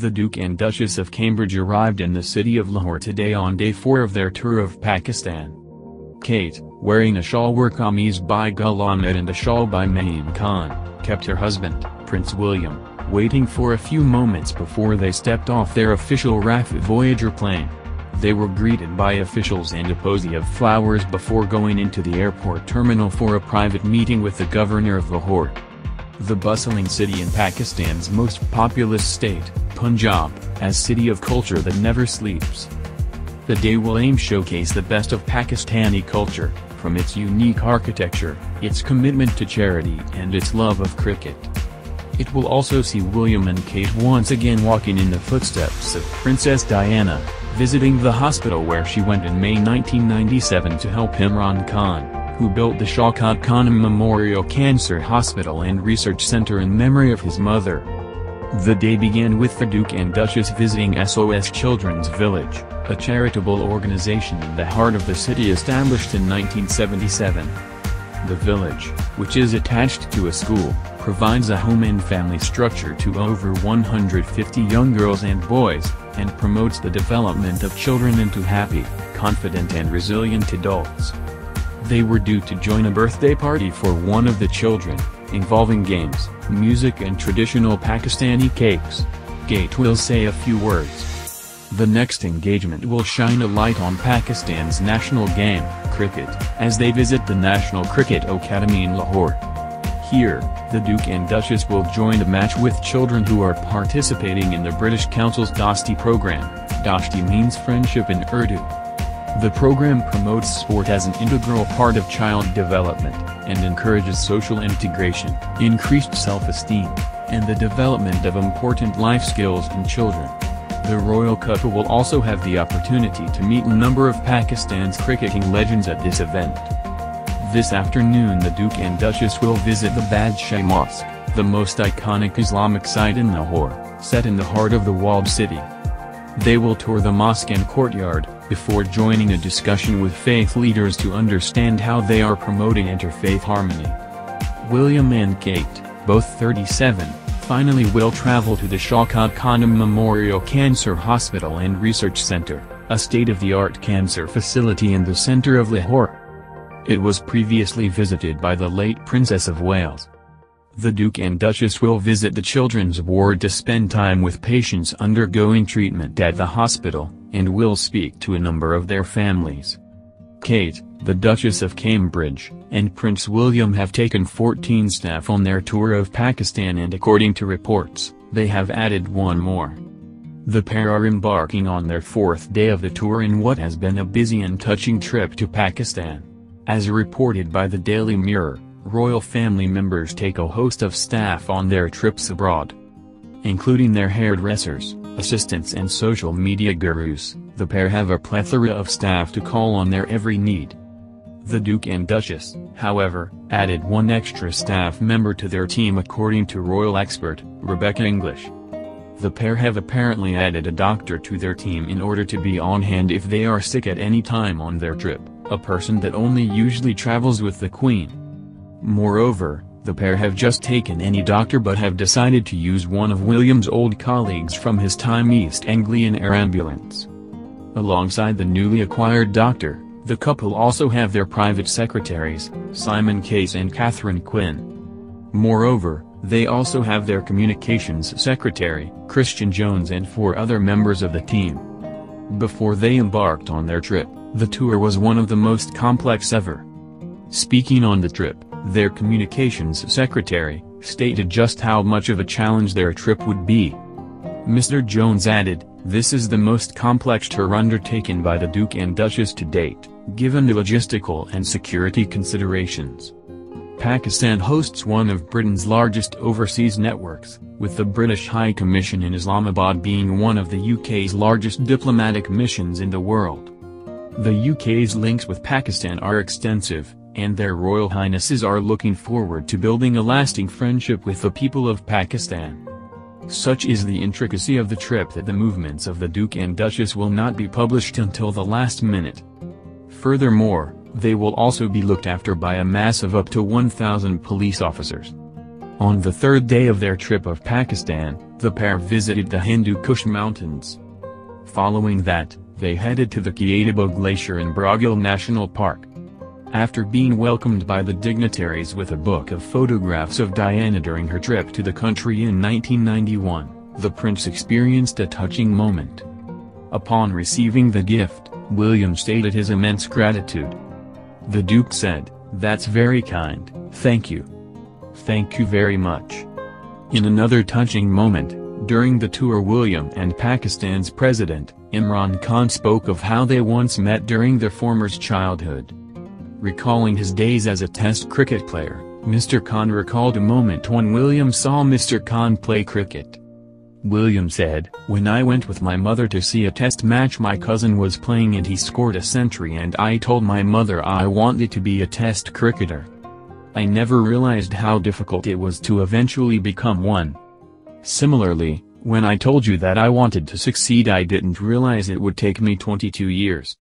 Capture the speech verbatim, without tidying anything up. The Duke and Duchess of Cambridge arrived in the city of Lahore today on day four of their tour of Pakistan. Kate, wearing a shawl were kameez by Gul Ahmed and a shawl by Mahim Khan, kept her husband, Prince William, waiting for a few moments before they stepped off their official R A F Voyager plane. They were greeted by officials and a posy of flowers before going into the airport terminal for a private meeting with the governor of Lahore. The bustling city in Pakistan's most populous state, Punjab, as city of culture that never sleeps. The day will aim showcase the best of Pakistani culture, from its unique architecture, its commitment to charity and its love of cricket. It will also see William and Kate once again walking in the footsteps of Princess Diana, visiting the hospital where she went in May nineteen ninety-seven to help Imran Khan, who built the Shaukat Khanum Memorial Cancer Hospital and Research Center in memory of his mother. The day began with the Duke and Duchess visiting S O S Children's Village, a charitable organization in the heart of the city established in nineteen seventy-seven. The village, which is attached to a school, provides a home and family structure to over one hundred fifty young girls and boys, and promotes the development of children into happy, confident and resilient adults. They were due to join a birthday party for one of the children, involving games, music and traditional Pakistani cakes. Kate will say a few words. The next engagement will shine a light on Pakistan's national game, cricket, as they visit the National Cricket Academy in Lahore. Here, the Duke and Duchess will join a match with children who are participating in the British Council's Dosti program. Dosti means friendship in Urdu. The program promotes sport as an integral part of child development, and encourages social integration, increased self-esteem, and the development of important life skills in children. The royal couple will also have the opportunity to meet a number of Pakistan's cricketing legends at this event. This afternoon the Duke and Duchess will visit the Badshahi Mosque, the most iconic Islamic site in Lahore, set in the heart of the walled city. They will tour the mosque and courtyard, before joining a discussion with faith leaders to understand how they are promoting interfaith harmony. William and Kate, both thirty-seven, finally will travel to the Shaukat Khanum Memorial Cancer Hospital and Research Center, a state-of-the-art cancer facility in the center of Lahore. It was previously visited by the late Princess of Wales. The Duke and Duchess will visit the children's ward to spend time with patients undergoing treatment at the hospital, and will speak to a number of their families. Kate, the Duchess of Cambridge, and Prince William have taken fourteen staff on their tour of Pakistan, and according to reports, they have added one more. The pair are embarking on their fourth day of the tour in what has been a busy and touching trip to Pakistan. As reported by the Daily Mirror, royal family members take a host of staff on their trips abroad. Including their hairdressers, assistants and social media gurus, the pair have a plethora of staff to call on their every need. The Duke and Duchess, however, added one extra staff member to their team according to royal expert, Rebecca English. The pair have apparently added a doctor to their team in order to be on hand if they are sick at any time on their trip, a person that only usually travels with the Queen. Moreover, the pair have just taken any doctor but have decided to use one of William's old colleagues from his time East Anglian Air Ambulance. Alongside the newly acquired doctor, the couple also have their private secretaries, Simon Case and Catherine Quinn. Moreover, they also have their communications secretary, Christian Jones, and four other members of the team. Before they embarked on their trip, the tour was one of the most complex ever. Speaking on the trip, their communications secretary stated just how much of a challenge their trip would be. Mister Jones added, "This is the most complex tour undertaken by the Duke and Duchess to date, given the logistical and security considerations." Pakistan hosts one of Britain's largest overseas networks, with the British High Commission in Islamabad being one of the U K's largest diplomatic missions in the world. The U K's links with Pakistan are extensive, and their Royal Highnesses are looking forward to building a lasting friendship with the people of Pakistan. Such is the intricacy of the trip that the movements of the Duke and Duchess will not be published until the last minute. Furthermore, they will also be looked after by a mass of up to one thousand police officers. On the third day of their trip of Pakistan, the pair visited the Hindu Kush mountains. Following that, they headed to the Kiyatibo Glacier in Broghil National Park. After being welcomed by the dignitaries with a book of photographs of Diana during her trip to the country in nineteen ninety-one, the prince experienced a touching moment. Upon receiving the gift, William stated his immense gratitude. The Duke said, "That's very kind, thank you. Thank you very much." In another touching moment, during the tour, William and Pakistan's President, Imran Khan, spoke of how they once met during their former's childhood. Recalling his days as a Test cricket player, Mister Khan recalled a moment when William saw Mister Khan play cricket. William said, "When I went with my mother to see a Test match, my cousin was playing and he scored a century, and I told my mother I wanted to be a Test cricketer. I never realized how difficult it was to eventually become one. Similarly, when I told you that I wanted to succeed, I didn't realize it would take me twenty-two years.